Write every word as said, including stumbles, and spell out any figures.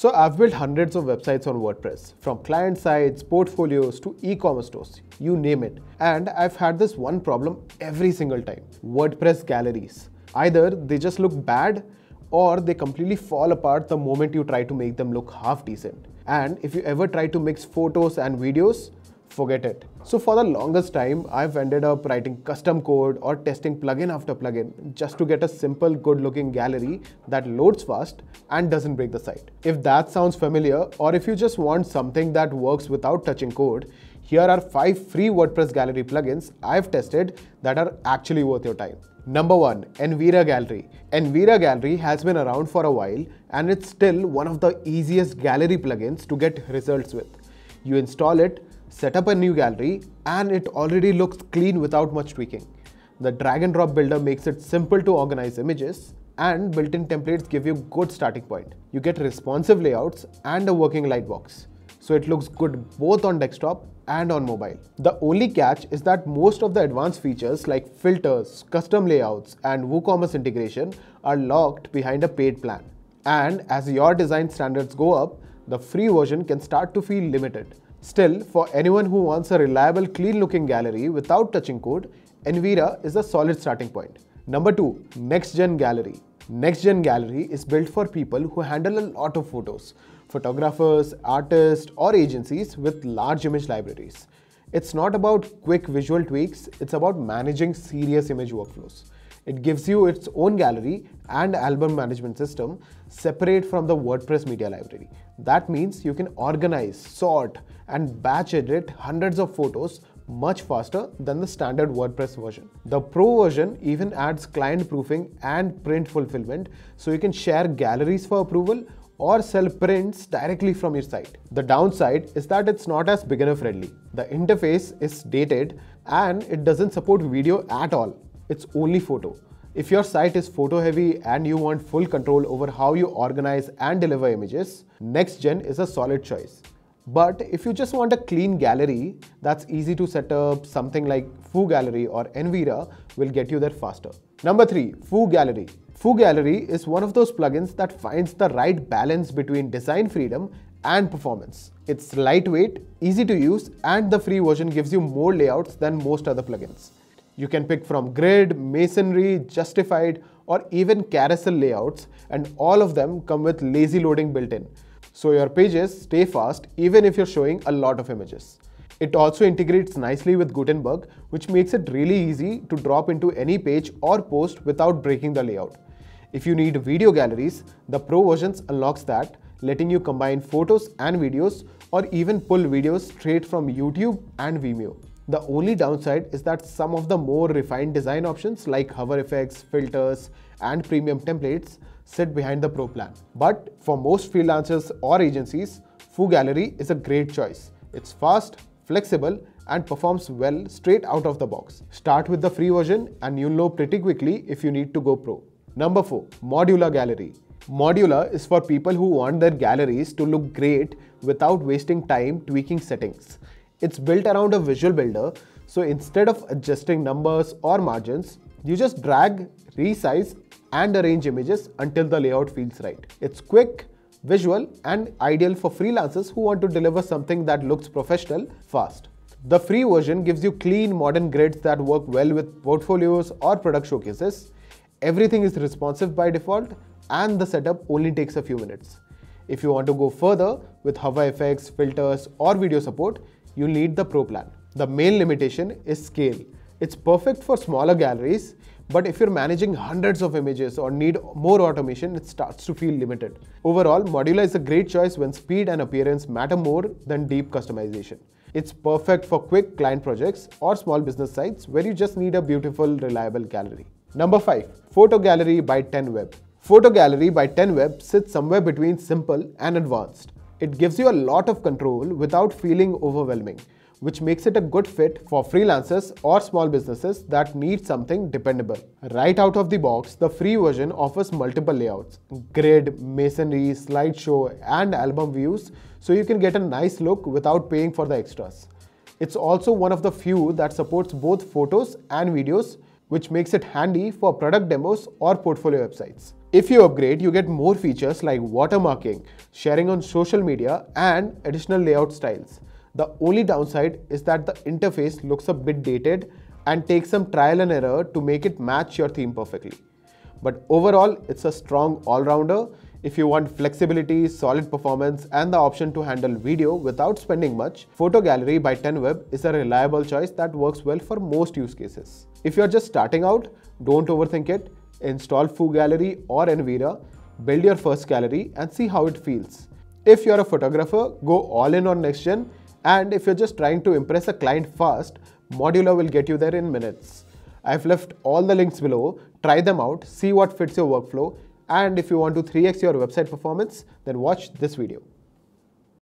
So I've built hundreds of websites on WordPress, from client sites, portfolios to e-commerce stores, you name it. And I've had this one problem every single time: WordPress galleries. Either they just look bad or they completely fall apart the moment you try to make them look half decent. And if you ever try to mix photos and videos, forget it. So for the longest time, I've ended up writing custom code or testing plugin after plugin just to get a simple, good-looking gallery that loads fast and doesn't break the site. If that sounds familiar, or if you just want something that works without touching code, here are five free WordPress gallery plugins I've tested that are actually worth your time. Number one, Envira Gallery. Envira Gallery has been around for a while, and it's still one of the easiest gallery plugins to get results with. You install it, set up a new gallery, and it already looks clean without much tweaking. The drag and drop builder makes it simple to organize images, and built-in templates give you a good starting point. You get responsive layouts and a working lightbox, so it looks good both on desktop and on mobile. The only catch is that most of the advanced features like filters, custom layouts, and WooCommerce integration are locked behind a paid plan. And as your design standards go up, the free version can start to feel limited. Still, for anyone who wants a reliable, clean-looking gallery without touching code, Envira is a solid starting point. Number two, Next Gen Gallery. Next Gen Gallery is built for people who handle a lot of photos, photographers, artists, or agencies with large image libraries. It's not about quick visual tweaks, it's about managing serious image workflows. It gives you its own gallery and album management system separate from the WordPress media library. That means you can organize, sort, and batch edit hundreds of photos much faster than the standard WordPress version. The Pro version even adds client proofing and print fulfillment, so you can share galleries for approval or sell prints directly from your site. The downside is that it's not as beginner friendly. The interface is dated and it doesn't support video at all. It's only photo. If your site is photo heavy and you want full control over how you organize and deliver images, Next Gen is a solid choice. But if you just want a clean gallery that's easy to set up, something like FooGallery or Envira will get you there faster. Number three, FooGallery. FooGallery is one of those plugins that finds the right balance between design freedom and performance. It's lightweight, easy to use, and the free version gives you more layouts than most other plugins. You can pick from grid, masonry, justified, or even carousel layouts, and all of them come with lazy loading built in. So your pages stay fast even if you're showing a lot of images. It also integrates nicely with Gutenberg, which makes it really easy to drop into any page or post without breaking the layout. If you need video galleries, the Pro version unlocks that, letting you combine photos and videos, or even pull videos straight from YouTube and Vimeo. The only downside is that some of the more refined design options like hover effects, filters, and premium templates sit behind the Pro plan. But for most freelancers or agencies, FooGallery is a great choice. It's fast, flexible, and performs well straight out of the box. Start with the free version and you'll know pretty quickly if you need to go pro. Number four, Modula Gallery. Modula is for people who want their galleries to look great without wasting time tweaking settings. It's built around a visual builder, so instead of adjusting numbers or margins, you just drag, resize, and arrange images until the layout feels right. It's quick, visual, and ideal for freelancers who want to deliver something that looks professional fast. The free version gives you clean, modern grids that work well with portfolios or product showcases. Everything is responsive by default, and the setup only takes a few minutes. If you want to go further with hover effects, filters, or video support, you'll need the Pro plan. The main limitation is scale. It's perfect for smaller galleries, but if you're managing hundreds of images or need more automation, it starts to feel limited. Overall, Modula is a great choice when speed and appearance matter more than deep customization. It's perfect for quick client projects or small business sites where you just need a beautiful, reliable gallery. Number five, Photo Gallery by ten web. Photo Gallery by ten web sits somewhere between simple and advanced. It gives you a lot of control without feeling overwhelming, which makes it a good fit for freelancers or small businesses that need something dependable. Right out of the box, the free version offers multiple layouts: grid, masonry, slideshow, and album views, so you can get a nice look without paying for the extras. It's also one of the few that supports both photos and videos, which makes it handy for product demos or portfolio websites. If you upgrade, you get more features like watermarking, sharing on social media, and additional layout styles. The only downside is that the interface looks a bit dated and takes some trial and error to make it match your theme perfectly. But overall, it's a strong all-rounder if you want flexibility, solid performance, and the option to handle video without spending much. Photo Gallery by ten web is a reliable choice that works well for most use cases. If you're just starting out, don't overthink it. Install FooGallery or Envira, build your first gallery, and see how it feels. If you're a photographer, go all in on Next Gen, and if you're just trying to impress a client fast, Modula will get you there in minutes. I've left all the links below. Try them out, see what fits your workflow, and if you want to three x your website performance, then watch this video.